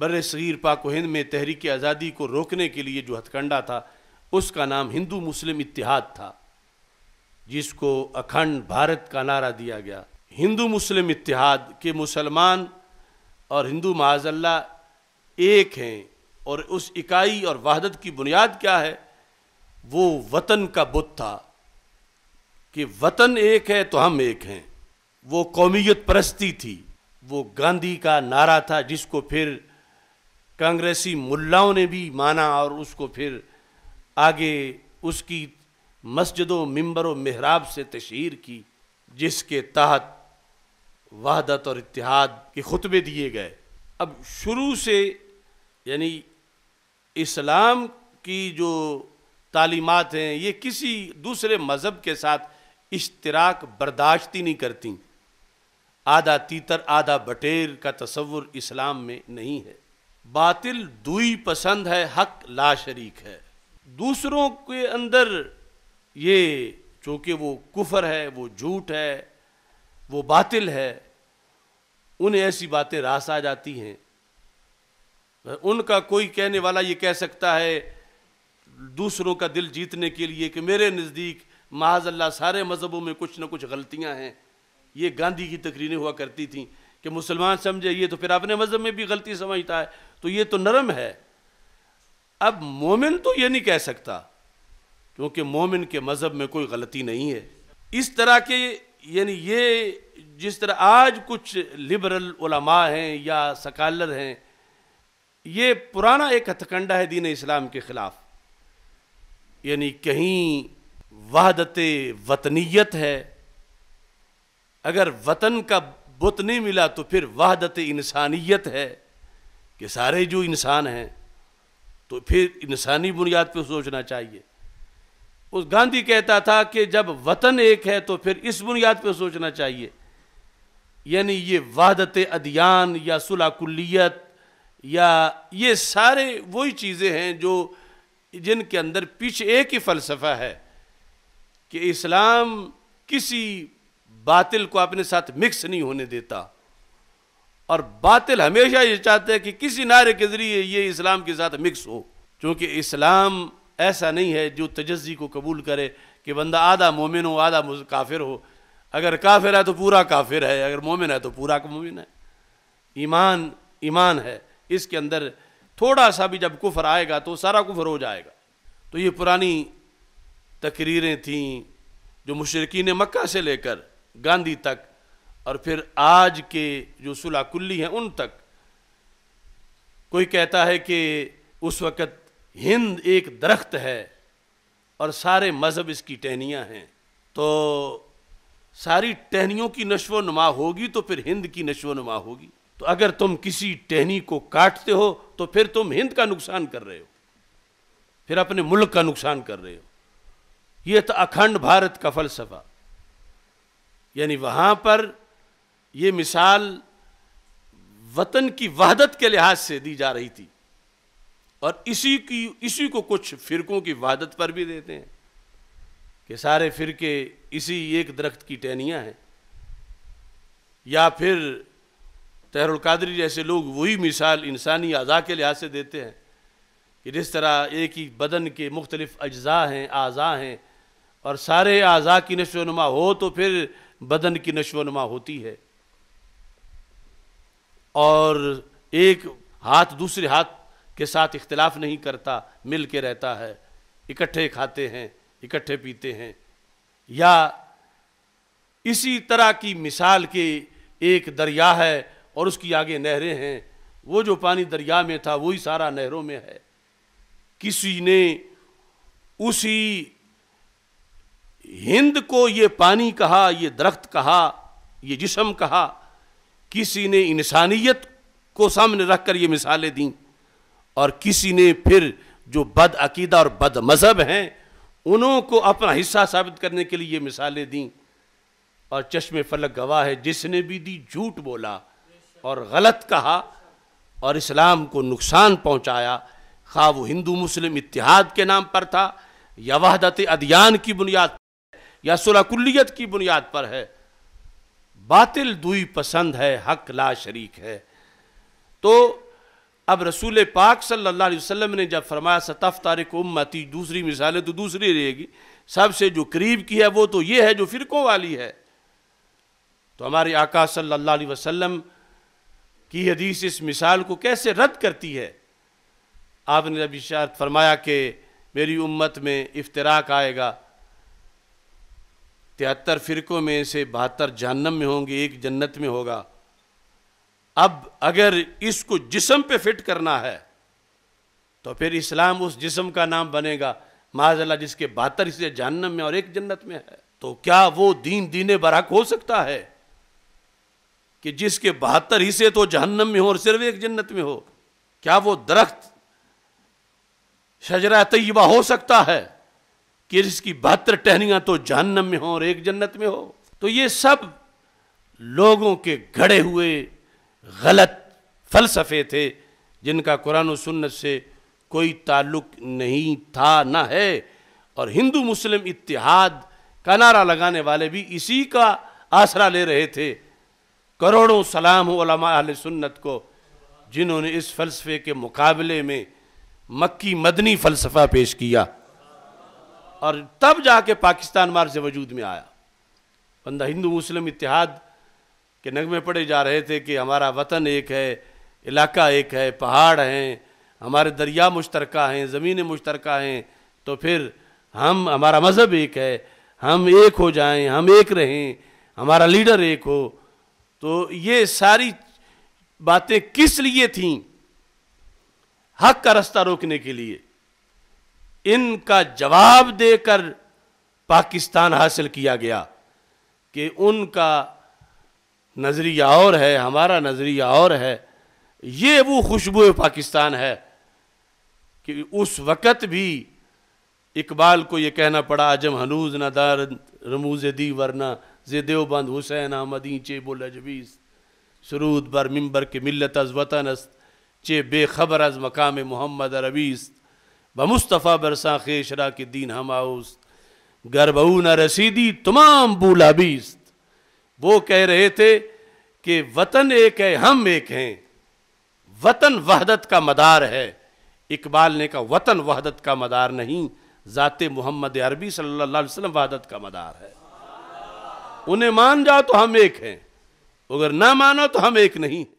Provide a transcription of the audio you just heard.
बर्रे सगीर पाक हिंद में तहरीक आज़ादी को रोकने के लिए जो हथकंडा था उसका नाम हिंदू मुस्लिम इत्तिहाद था, जिसको अखंड भारत का नारा दिया गया। हिंदू मुस्लिम इत्तिहाद के मुसलमान और हिंदू माजल्ला एक हैं, और उस इकाई और वहदत की बुनियाद क्या है? वो वतन का बुत था कि वतन एक है तो हम एक हैं। वो कौमियत परस्ती थी, वो गांधी का नारा था, जिसको फिर कांग्रेसी मुल्लाओं ने भी माना और उसको फिर आगे उसकी मस्जिदों मिंबरों मेहराब से तशहीर की, जिसके तहत वहदत और इत्तिहाद के खुतबे दिए गए। अब शुरू से यानी इस्लाम की जो तालीमात हैं ये किसी दूसरे मज़हब के साथ इश्तिराक बर्दाश्त ही नहीं करती। आधा तीतर आधा बटेर का तस्वुर इस्लाम में नहीं है। बातिल दुई पसंद है, हक ला शरीक है। दूसरों के अंदर ये चूँकि वो कुफर है, वो झूठ है, वो बातिल है, उन्हें ऐसी बातें रास आ जाती हैं। उनका कोई कहने वाला ये कह सकता है दूसरों का दिल जीतने के लिए कि मेरे नज़दीक माज़अल्लाह सारे मज़हबों में कुछ ना कुछ गलतियां हैं। ये गांधी की तकरीरें हुआ करती थीं कि मुसलमान समझे ये तो फिर अपने मज़हब में भी गलती समझता है, तो ये तो नरम है। अब मोमिन तो ये नहीं कह सकता, क्योंकि मोमिन के मज़हब में कोई गलती नहीं है। इस तरह के यानी ये जिस तरह आज कुछ लिबरल उलमा हैं या सकालर हैं, ये पुराना एक हथकंडा है दीन इस्लाम के ख़िलाफ़। यानी कहीं वहदत वतनीयत है, अगर वतन का बुत नहीं मिला तो फिर वहदत इंसानियत है कि सारे जो इंसान हैं तो फिर इंसानी बुनियाद पर सोचना चाहिए। उस गांधी कहता था कि जब वतन एक है तो फिर इस बुनियाद पर सोचना चाहिए। यानी ये वहदत अदियान या सुलह कुल्लियत या ये सारे वही चीज़ें हैं जो जिनके अंदर पीछे एक ही फ़लसफ़ा है कि इस्लाम किसी बातिल को अपने साथ मिक्स नहीं होने देता, और बातिल हमेशा ये चाहते हैं कि किसी नारे के ज़रिए ये इस्लाम के साथ मिक्स हो। क्योंकि इस्लाम ऐसा नहीं है जो तजस्सी को कबूल करे कि बंदा आधा मोमिन हो आधा काफिर हो। अगर काफिर है तो पूरा काफिर है, अगर मोमिन है तो पूरा मोमिन है। ईमान ईमान है, इसके अंदर थोड़ा सा भी जब कुफर आएगा तो सारा कुफर हो जाएगा। तो ये पुरानी तकरीरें थीं जो मुशरिकीन मक्का से लेकर गांधी तक और फिर आज के जो सुलह कुल्ली हैं उन तक। कोई कहता है कि उस वक़्त हिंद एक दरख्त है और सारे मज़हब इसकी टहनियाँ हैं, तो सारी टहनियों की नशो नुमा होगी तो फिर हिंद की नशो नुमा होगी। तो अगर तुम किसी टहनी को काटते हो तो फिर तुम हिंद का नुकसान कर रहे हो, फिर अपने मुल्क का नुकसान कर रहे हो। यह था अखंड भारत का फलसफा। यानी वहाँ पर यह मिसाल वतन की वहदत के लिहाज से दी जा रही थी, और इसी को कुछ फ़िरकों की वहदत पर भी देते हैं कि सारे फ़िरके इसी एक दरख्त की टहनियाँ हैं। या फिर तहरुल कादरी जैसे लोग वही मिसाल इंसानी अज़ा के लिहाज से देते हैं कि जिस तरह एक ही बदन के मुख्तलिफ अज्जा हैं आज़ा हैं, और सारे आज़ा की नशो नुमा हो तो फिर बदन की नशो नुमा होती है। और एक हाथ दूसरे हाथ के साथ इख्तिलाफ़ नहीं करता, मिल के रहता है, इकट्ठे खाते हैं, इकट्ठे पीते हैं। या इसी तरह की मिसाल के एक दरिया है और उसकी आगे नहरें हैं, वो जो पानी दरिया में था वही सारा नहरों में है। किसी ने उसी हिंद को ये पानी कहा, ये दरख्त कहा, ये जिस्म कहा। किसी ने इंसानियत को सामने रख कर ये मिसालें दी, और किसी ने फिर जो बदअकीदा और बदमज़हब हैं उन्हों को अपना हिस्सा साबित करने के लिए ये मिसालें दी। और चश्मे फलक गवाह है, जिसने भी दी झूठ बोला और गलत कहा और इस्लाम को नुकसान पहुंचाया, खा वो हिंदू मुस्लिम इत्तिहाद के नाम पर था या वहदत अदियान की बुनियाद या सुलह कुल्लियत की बुनियाद पर है। बातिल दुई पसंद है, हक ला शरीक है। तो अब रसूल पाक सल्लल्लाहु अलैहि वसल्लम ने जब फरमाया सतफ्तार को उम्मती, दूसरी मिसालें तो दूसरी रहेगी, सबसे जो करीब की है वो तो ये है जो फ़िरक़ों वाली है। तो हमारे आका सल्लल्लाहु अलैहि वसल्लम की हदीस इस मिसाल को कैसे रद्द करती है। आपने जब इशारत फरमाया कि मेरी उम्मत में इफ्तराक आएगा, 73 फ़िरक़ों में से 72 जहन्नम में होंगे, एक जन्नत में होगा। अब अगर इसको जिस्म पे फिट करना है तो फिर इस्लाम उस जिस्म का नाम बनेगा माज़ल्लाह जिसके 72 हिस्से जहन्नम में और एक जन्नत में है। तो क्या वो दीन दीने बरहक हो सकता है कि जिसके 72 हिस्से तो जहन्नम में हो और सिर्फ एक जन्नत में हो? क्या वो दरख्त शजरा तय्यबा हो सकता है कि जिसकी 72 टहनियाँ तो जहन्नम में हो और एक जन्नत में हो? तो ये सब लोगों के गढ़े हुए गलत फलसफे थे जिनका कुरान और सुन्नत से कोई ताल्लुक नहीं था ना है। और हिंदू मुस्लिम इत्तिहाद का नारा लगाने वाले भी इसी का आसरा ले रहे थे। करोड़ों सलाम हो उलमा अहले सुन्नत को जिन्होंने इस फलसफे के मुकाबले में मक्की मदनी फ़लसफ़ा पेश किया और तब जाके पाकिस्तान मार्च वजूद में आया। बंदा हिंदू मुस्लिम इत्तिहाद के नगमे पड़े जा रहे थे कि हमारा वतन एक है, इलाका एक है, पहाड़ हैं, हमारे दरिया मुश्तरका हैं, ज़मीनें मुश्तरका हैं, तो फिर हम, हमारा मज़हब एक है, हम एक हो जाएं, हम एक रहें, हमारा लीडर एक हो। तो ये सारी बातें किस लिए थीं? हक का रास्ता रोकने के लिए। इनका जवाब देकर पाकिस्तान हासिल किया गया कि उनका नज़रिया और है, हमारा नज़रिया और है। ये वो खुशबू पाकिस्तान है कि उस वक़्त भी इकबाल को ये कहना पड़ा अजम हनूज नदार रमूज दी वरना जे देवबंद हुसैन अहमदी चे बुल अजबीस सरूद बर मिंबर के मिलत अज वतन चे बेखबर अज मकाम मोहम्मद अरबीस ब मुस्तफ़ा बरसा खेशरा के दीन हम आउस गरबऊ न रसीदी तमाम बूलाबीस। वो कह रहे थे कि वतन एक है, हम एक हैं, वतन वहदत का मदार है। इकबाल ने कहा वतन वहदत का मदार नहीं, ज़ाते मोहम्मद अरबी सल्लल्लाहु अलैहि वसल्लम वहदत का मदार है। उन्हें मान जाओ तो हम एक हैं, अगर ना मानो तो हम एक नहीं।